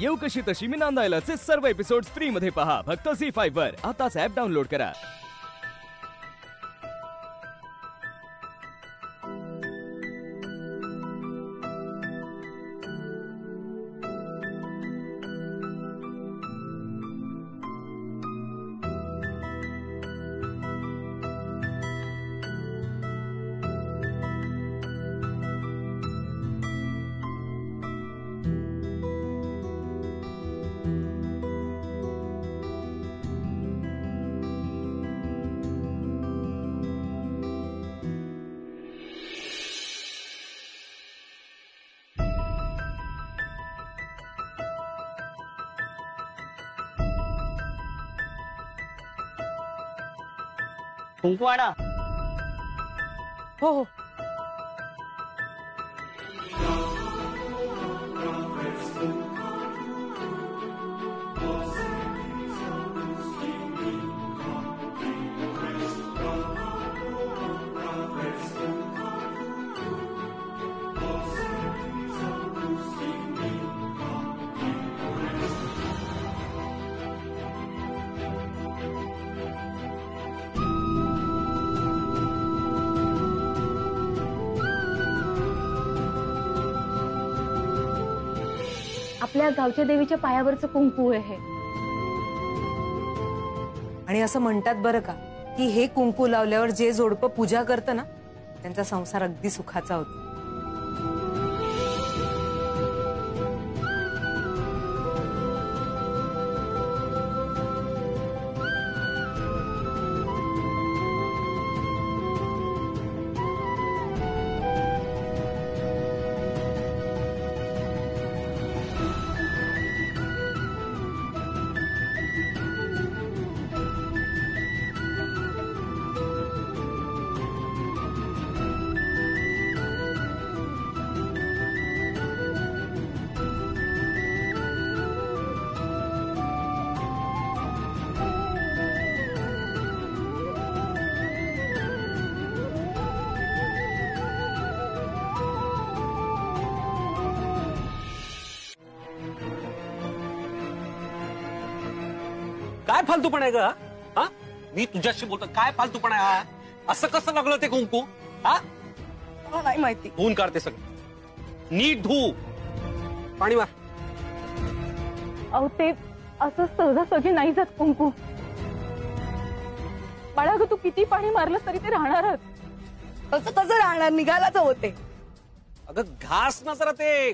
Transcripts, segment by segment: येऊ कशी तशी मी नांदायलाचे सर्व एपिसोड्स फ्री मध्ये पहा फक्त Zee5 वर। आताच ॲप डाउनलोड करा। कुंकू आणा। हो हो। आपल्या गावच्या देवीच्या पायावरचं कुंकू आहे आणि असं म्हणतात बरं का की हे कुंकू लावल्यावर जे जोडपं पूजा करतं ना त्यांचा संसार अगदी सुखाचा होतो। काय फालतूपणा आहे ग? मी तुझ्याशी बोलतो काय फालतूपणा आहे? असं कसं लागलं ते कुंकू? मला नाही माहिती। धुवून काढते सगळं। नीट धू। पाणी मार। अहो ते असं सहजासहजी नाही जात कुंकू। बाळा ग तू किती पाणी मारलंस तरी ते राहणारच। कसं कसं राहणार निघालाच होते। अगं घास ना जरा ते।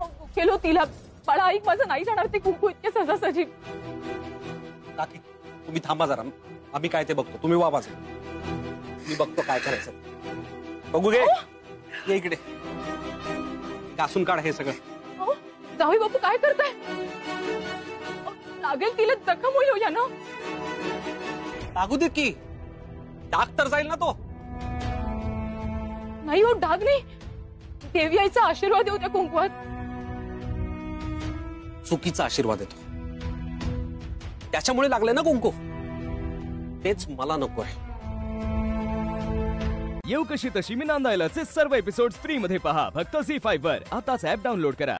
केलो तिला बाळा ऐक माझं नाही जाणार ते कुंकू इतके सहजासहजी। काकी तुम्ही थांबा जरा आम्ही काय ते बघतो तुम्ही वा बाजू मी बघतो काय करायचं बघू घे ये इकडे घासून काढ हे सगळं। जावई बापू काय करताय? लागेल तिला जखम होईल हो यानं। लागू दे की डाग तर जाईल ना तो। नाही हो डाग नाही देवी आईचा आशीर्वाद देऊ त्या कुंकूत। चुकीचा आशीर्वाद देतो त्याच्यामुळे लागले ना कुंकू तेच मला नको आहे। येऊ कशी तशी मी नांदायलाचे सर्व एपिसोड्स फ्री मध्ये पहा फक्त Zee5 वर। आताच ॲप डाउनलोड करा।